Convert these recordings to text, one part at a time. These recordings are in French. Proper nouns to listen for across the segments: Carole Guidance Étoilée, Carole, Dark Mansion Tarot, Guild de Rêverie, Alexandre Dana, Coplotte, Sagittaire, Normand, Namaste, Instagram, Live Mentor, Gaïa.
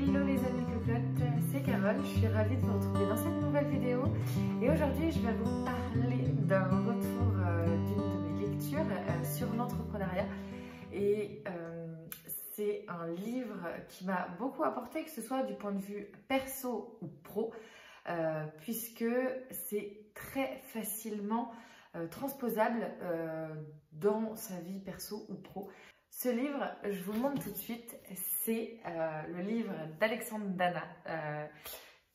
Hello les amis Coplotte, c'est Carole, je suis ravie de vous retrouver dans cette nouvelle vidéo et aujourd'hui je vais vous parler d'un retour d'une de mes lectures sur l'entrepreneuriat et c'est un livre qui m'a beaucoup apporté, que ce soit du point de vue perso ou pro, puisque c'est très facilement transposable dans sa vie perso ou pro. Ce livre, je vous le montre tout de suite, c'est le livre d'Alexandre Dana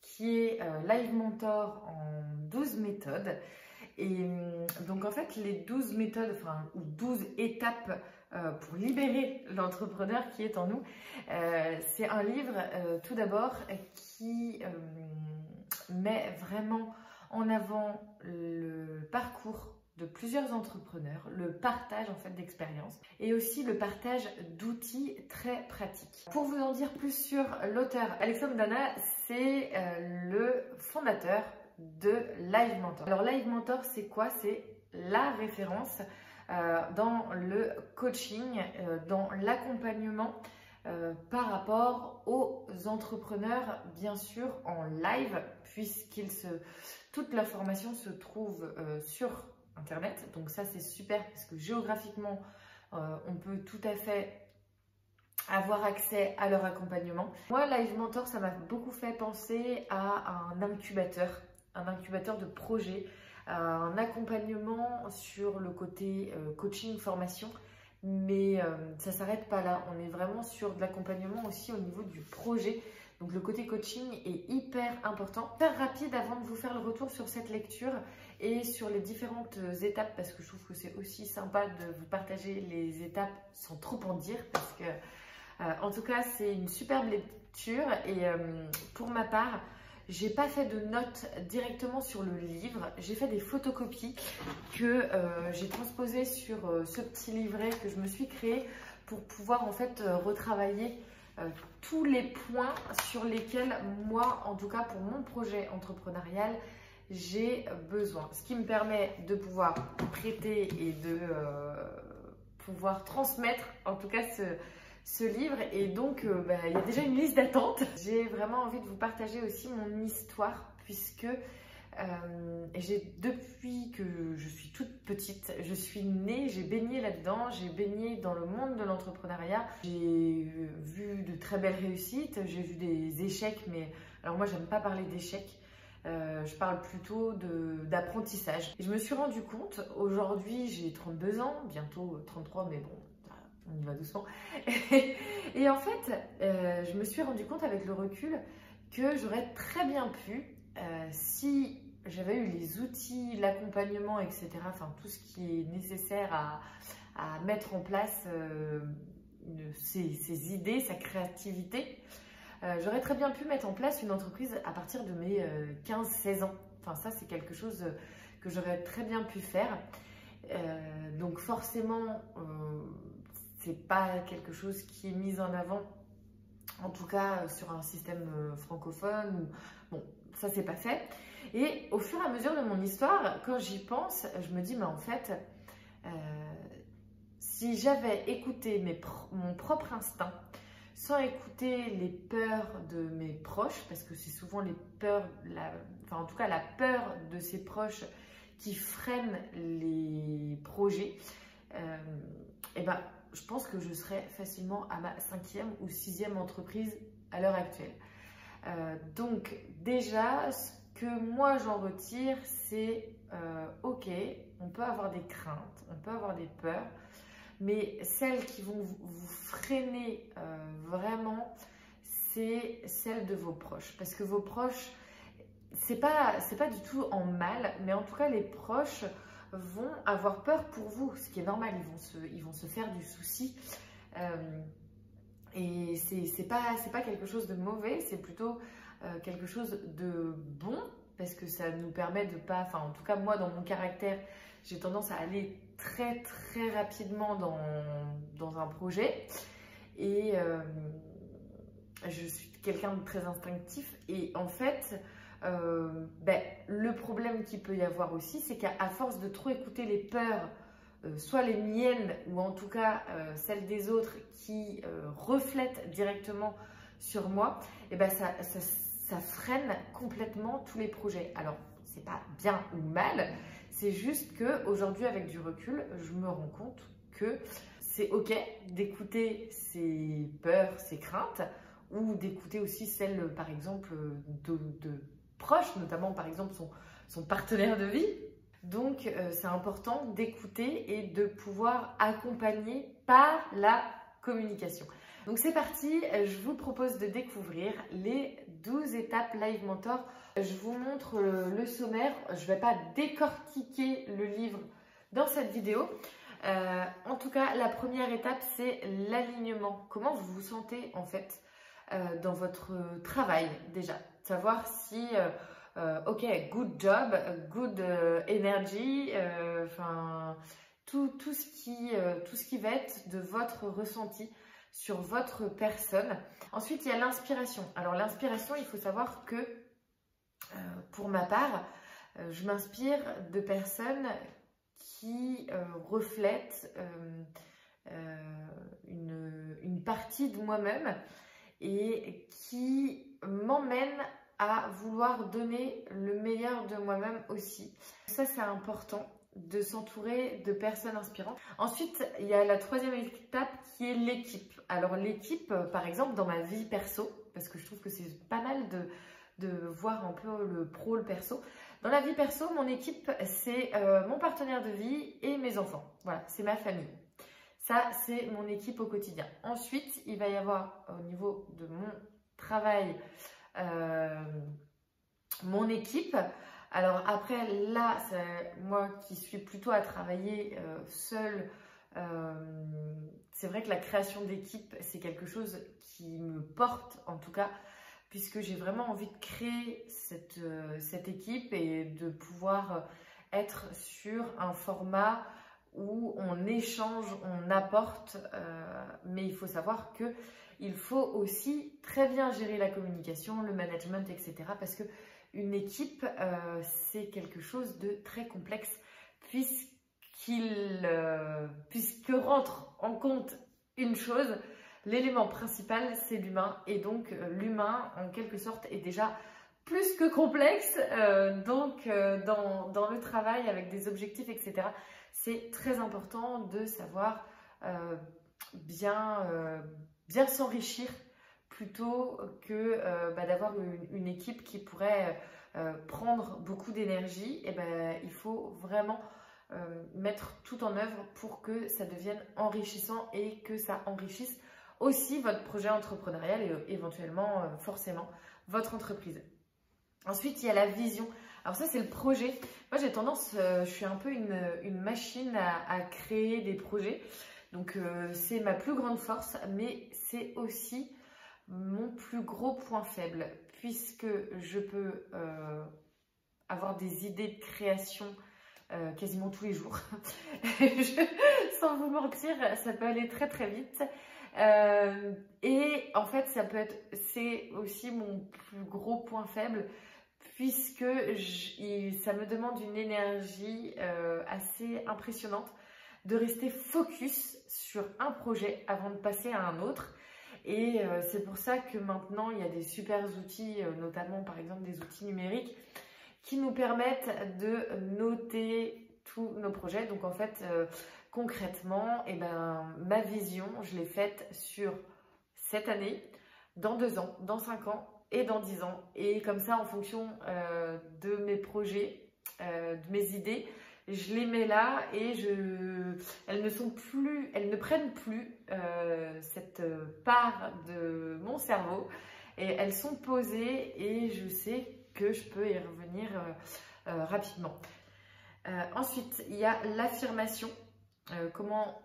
qui est Live Mentor en 12 méthodes. Et donc en fait, les 12 méthodes, enfin, ou 12 étapes pour libérer l'entrepreneur qui est en nous, c'est un livre tout d'abord qui met vraiment en avant le parcours de plusieurs entrepreneurs, le partage en fait d'expériences et aussi le partage d'outils très pratiques. Pour vous en dire plus sur l'auteur, Alexandre Dana, c'est le fondateur de Live Mentor. Alors Live Mentor, c'est quoi? C'est la référence dans le coaching, dans l'accompagnement par rapport aux entrepreneurs, bien sûr en live, puisqu'ils toute la formation se trouve sur Internet. Donc ça c'est super parce que géographiquement on peut tout à fait avoir accès à leur accompagnement. Moi Live Mentor, ça m'a beaucoup fait penser à un incubateur de projet, un accompagnement sur le côté coaching, formation, mais ça s'arrête pas là, on est vraiment sur de l'accompagnement aussi au niveau du projet. Donc le côté coaching est hyper important. Très rapide avant de vous faire le retour sur cette lecture et sur les différentes étapes, parce que je trouve que c'est aussi sympa de vous partager les étapes sans trop en dire, parce que en tout cas c'est une superbe lecture et pour ma part j'ai pas fait de notes directement sur le livre, j'ai fait des photocopies que j'ai transposées sur ce petit livret que je me suis créé pour pouvoir en fait retravailler tous les points sur lesquels moi, en tout cas pour mon projet entrepreneurial, j'ai besoin. Ce qui me permet de pouvoir prêter et de pouvoir transmettre en tout cas ce livre. Et donc, il y a déjà une liste d'attente. J'ai vraiment envie de vous partager aussi mon histoire, puisque depuis que je suis toute petite, je suis née, j'ai baigné là-dedans, j'ai baigné dans le monde de l'entrepreneuriat. J'ai vu de très belles réussites, j'ai vu des échecs, mais alors moi j'aime pas parler d'échecs, je parle plutôt d'apprentissage. Je me suis rendu compte, aujourd'hui j'ai 32 ans, bientôt 33, mais bon, on y va doucement. Et en fait, je me suis rendu compte avec le recul que j'aurais très bien pu, si j'avais eu les outils, l'accompagnement, etc., enfin tout ce qui est nécessaire à mettre en place ses idées, sa créativité, j'aurais très bien pu mettre en place une entreprise à partir de mes 15-16 ans. Enfin ça c'est quelque chose que j'aurais très bien pu faire. Donc forcément, c'est pas quelque chose qui est mis en avant, en tout cas sur un système francophone. Bon, ça c'est pas fait. Et au fur et à mesure de mon histoire, quand j'y pense, je me dis, mais en fait, si j'avais écouté mon propre instinct, sans écouter les peurs de mes proches, parce que c'est souvent les peurs, enfin en tout cas la peur de ses proches qui freine les projets, et ben, je pense que je serais facilement à ma 5e ou 6e entreprise à l'heure actuelle. Donc déjà, ce que moi j'en retire, c'est ok, on peut avoir des craintes, on peut avoir des peurs, mais celles qui vont vous freiner vraiment, c'est celles de vos proches. Parce que vos proches, c'est pas du tout en mal, mais en tout cas les proches vont avoir peur pour vous, ce qui est normal, ils vont se faire du souci. Et c'est pas quelque chose de mauvais, c'est plutôt quelque chose de bon, parce que ça nous permet de pas, enfin en tout cas moi dans mon caractère, j'ai tendance à aller très rapidement dans un projet et je suis quelqu'un de très instinctif et en fait le problème qu'il peut y avoir aussi, c'est qu'à force de trop écouter les peurs, soit les miennes ou en tout cas celles des autres qui reflètent directement sur moi, et ben ça freine complètement tous les projets. Alors, c'est pas bien ou mal, c'est juste qu'aujourd'hui, avec du recul, je me rends compte que c'est ok d'écouter ses peurs, ses craintes, ou d'écouter aussi celles, par exemple, de proches, notamment par exemple son partenaire de vie. Donc, c'est important d'écouter et de pouvoir accompagner par la communication. Donc, c'est parti, je vous propose de découvrir les 12 étapes Live Mentor. Je vous montre le sommaire, je ne vais pas décortiquer le livre dans cette vidéo. En tout cas, la première étape, c'est l'alignement. Comment vous vous sentez en fait dans votre travail déjà. Savoir si... ok, good job, good energy, enfin tout ce qui va être de votre ressenti sur votre personne. Ensuite, il y a l'inspiration. Alors l'inspiration, il faut savoir que pour ma part, je m'inspire de personnes qui reflètent une partie de moi-même et qui m'emmènent à vouloir donner le meilleur de moi-même aussi. Ça, c'est important de s'entourer de personnes inspirantes. Ensuite, il y a la troisième étape qui est l'équipe. Alors l'équipe, par exemple, dans ma vie perso, parce que je trouve que c'est pas mal de voir un peu le pro, le perso. Dans la vie perso, mon équipe, c'est mon partenaire de vie et mes enfants. Voilà, c'est ma famille. Ça, c'est mon équipe au quotidien. Ensuite, il va y avoir au niveau de mon travail, mon équipe. Alors après là, moi qui suis plutôt à travailler seule, c'est vrai que la création d'équipe, c'est quelque chose qui me porte en tout cas, puisque j'ai vraiment envie de créer cette équipe et de pouvoir être sur un format où on échange, on apporte, mais il faut savoir que il faut aussi très bien gérer la communication, le management, etc. Parce que une équipe, c'est quelque chose de très complexe puisque rentre en compte une chose, l'élément principal, c'est l'humain. Et donc, l'humain, en quelque sorte, est déjà plus que complexe. Donc, dans le travail, avec des objectifs, etc., c'est très important de savoir bien s'enrichir plutôt que d'avoir une équipe qui pourrait prendre beaucoup d'énergie. Et il faut vraiment mettre tout en œuvre pour que ça devienne enrichissant et que ça enrichisse aussi votre projet entrepreneurial et éventuellement, forcément, votre entreprise. Ensuite, il y a la vision. Alors ça, c'est le projet. Moi, j'ai tendance, je suis un peu une machine à créer des projets. Donc, c'est ma plus grande force, mais c'est aussi mon plus gros point faible, puisque je peux avoir des idées de création quasiment tous les jours. Sans vous mentir, ça peut aller très très vite. Et en fait, c'est aussi mon plus gros point faible, puisque ça me demande une énergie assez impressionnante de rester focus sur un projet avant de passer à un autre. Et c'est pour ça que maintenant, il y a des super outils, notamment par exemple des outils numériques, qui nous permettent de noter tous nos projets. Donc en fait, concrètement, ma vision, je l'ai faite sur cette année, dans 2 ans, dans 5 ans et dans 10 ans. Et comme ça, en fonction de mes projets, de mes idées, je les mets là et elles ne prennent plus cette part de mon cerveau et elles sont posées et je sais que je peux y revenir rapidement. Ensuite, il y a l'affirmation. Comment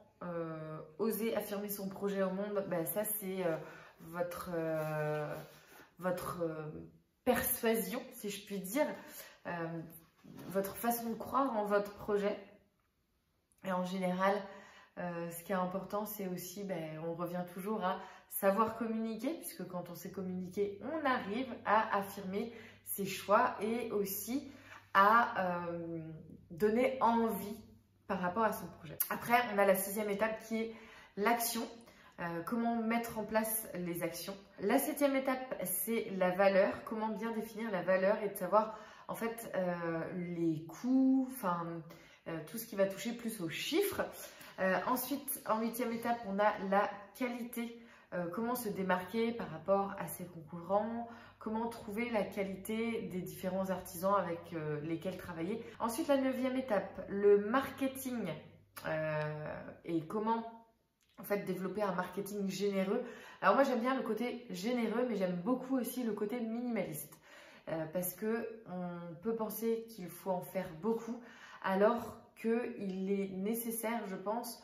oser affirmer son projet au monde, ça c'est votre persuasion, si je puis dire. Votre façon de croire en votre projet. Et en général, ce qui est important, c'est aussi, on revient toujours à savoir communiquer, puisque quand on sait communiquer, on arrive à affirmer ses choix et aussi à donner envie par rapport à son projet. Après, on a la 6e étape qui est l'action. comment mettre en place les actions. La 7e étape, c'est la valeur. Comment bien définir la valeur et de savoir en fait les coûts, enfin tout ce qui va toucher plus aux chiffres. Ensuite, en 8e étape, on a la qualité. Comment se démarquer par rapport à ses concurrents, comment trouver la qualité des différents artisans avec lesquels travailler. Ensuite, la 9e étape, le marketing et comment en fait développer un marketing généreux. Alors moi, j'aime bien le côté généreux, mais j'aime beaucoup aussi le côté minimaliste parce qu'on peut penser qu'il faut en faire beaucoup alors qu'il est nécessaire, je pense,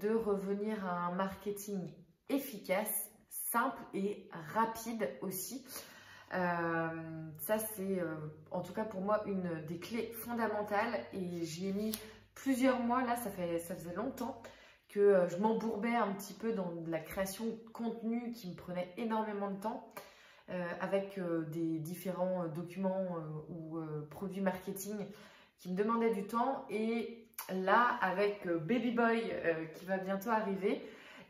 de revenir à un marketing efficace, simple et rapide aussi. Ça, c'est en tout cas pour moi une des clés fondamentales et j'y ai mis plusieurs mois. Là, ça faisait longtemps que je m'embourbais un petit peu dans de la création de contenu qui me prenait énormément de temps avec des différents documents ou produits marketing qui me demandaient du temps. Et là, avec Baby Boy qui va bientôt arriver,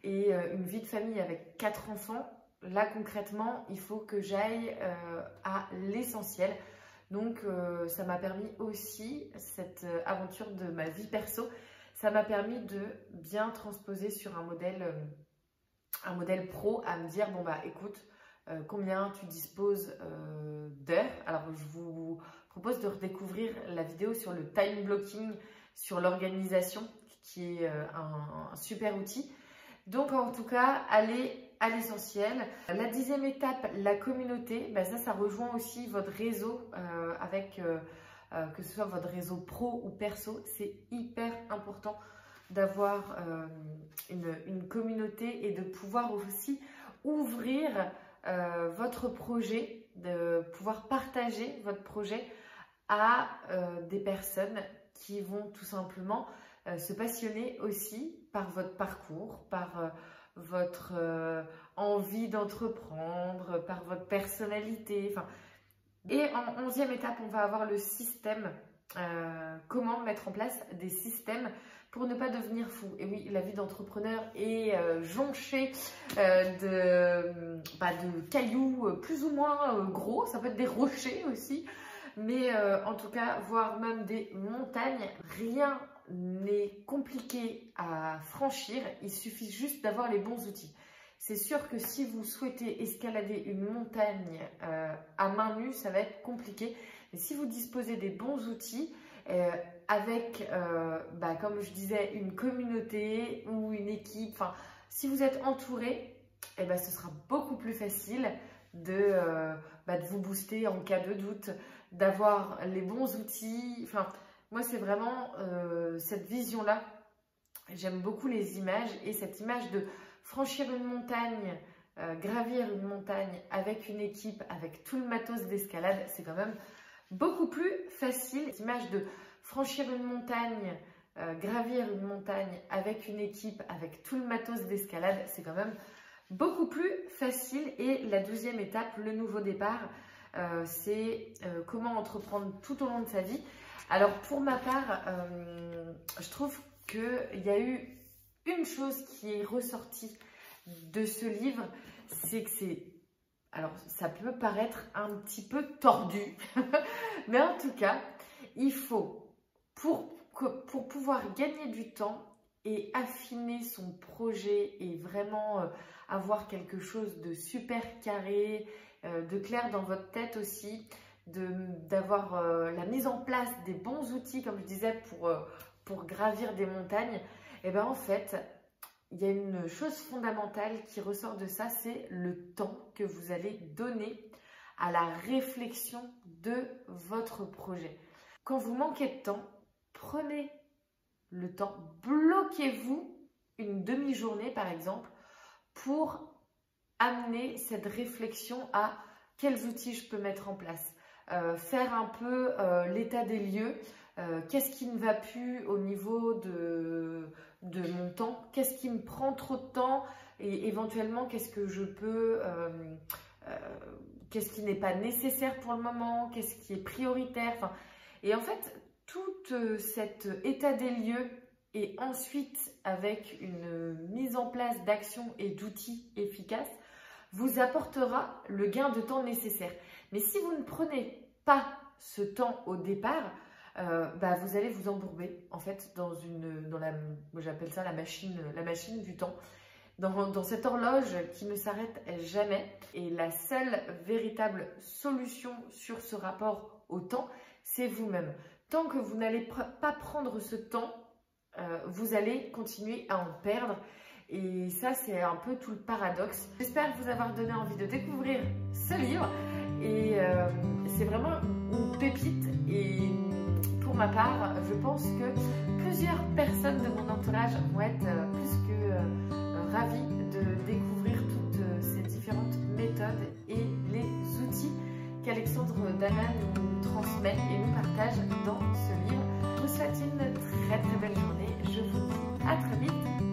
et une vie de famille avec 4 enfants, là concrètement, il faut que j'aille à l'essentiel. Donc ça m'a permis aussi, cette aventure de ma vie perso, ça m'a permis de bien transposer sur un modèle pro, à me dire, bon bah écoute, combien tu disposes d'heures. Alors je vous propose de redécouvrir la vidéo sur le time blocking, sur l'organisation, qui est un super outil. Donc en tout cas, allez à l'essentiel. La 10e étape, la communauté, ben ça rejoint aussi votre réseau, avec que ce soit votre réseau pro ou perso. C'est hyper important d'avoir une communauté et de pouvoir aussi ouvrir votre projet, de pouvoir partager votre projet à des personnes qui vont tout simplement se passionner aussi par votre parcours, par votre envie d'entreprendre, par votre personnalité. Enfin, et en 11e étape, on va avoir le système. Comment mettre en place des systèmes pour ne pas devenir fou. Et oui, la vie d'entrepreneur est jonchée de cailloux plus ou moins gros. Ça peut être des rochers aussi. Mais en tout cas, voire même des montagnes. Rien n'est compliqué à franchir, il suffit juste d'avoir les bons outils. C'est sûr que si vous souhaitez escalader une montagne à main nue, ça va être compliqué. Mais si vous disposez des bons outils, avec, comme je disais, une communauté ou une équipe, enfin, si vous êtes entouré, eh ben, ce sera beaucoup plus facile de vous booster en cas de doute, d'avoir les bons outils. Enfin, moi, c'est vraiment cette vision-là. J'aime beaucoup les images et cette image de franchir une montagne, gravir une montagne avec une équipe, avec tout le matos d'escalade, c'est quand même beaucoup plus facile. Cette image de franchir une montagne, gravir une montagne avec une équipe, avec tout le matos d'escalade, c'est quand même beaucoup plus facile. Et la 12e étape, le nouveau départ, c'est comment entreprendre tout au long de sa vie. Alors pour ma part, je trouve qu'il y a eu une chose qui est ressortie de ce livre, c'est que c'est... Alors ça peut paraître un petit peu tordu, mais en tout cas, il faut, pour pouvoir gagner du temps et affiner son projet et vraiment avoir quelque chose de super carré, de clair dans votre tête aussi, d'avoir la mise en place des bons outils, comme je disais, pour gravir des montagnes, et bien en fait, il y a une chose fondamentale qui ressort de ça, c'est le temps que vous allez donner à la réflexion de votre projet. Quand vous manquez de temps, prenez le temps, bloquez-vous une demi-journée par exemple, pour amener cette réflexion à quels outils je peux mettre en place. Faire un peu l'état des lieux, qu'est-ce qui ne va plus au niveau de mon temps, qu'est-ce qui me prend trop de temps et éventuellement qu'est-ce que je peux, qu'est-ce qui n'est pas nécessaire pour le moment, qu'est-ce qui est prioritaire. Et en fait, tout cet état des lieux et ensuite avec une mise en place d'actions et d'outils efficaces, vous apportera le gain de temps nécessaire. Mais si vous ne prenez pas ce temps au départ, vous allez vous embourber en fait dans la, j'appelle ça la machine du temps, dans cette horloge qui ne s'arrête jamais. Et la seule véritable solution sur ce rapport au temps, c'est vous-même. Tant que vous n'allez pas prendre ce temps, vous allez continuer à en perdre. Et ça, c'est un peu tout le paradoxe. J'espère vous avoir donné envie de découvrir ce livre. Et c'est vraiment une pépite. Et pour ma part, je pense que plusieurs personnes de mon entourage vont être plus que ravies de découvrir toutes ces différentes méthodes et les outils qu'Alexandre Dana nous transmet et nous partage dans ce livre. Je vous souhaite une très belle journée. Je vous dis à très vite.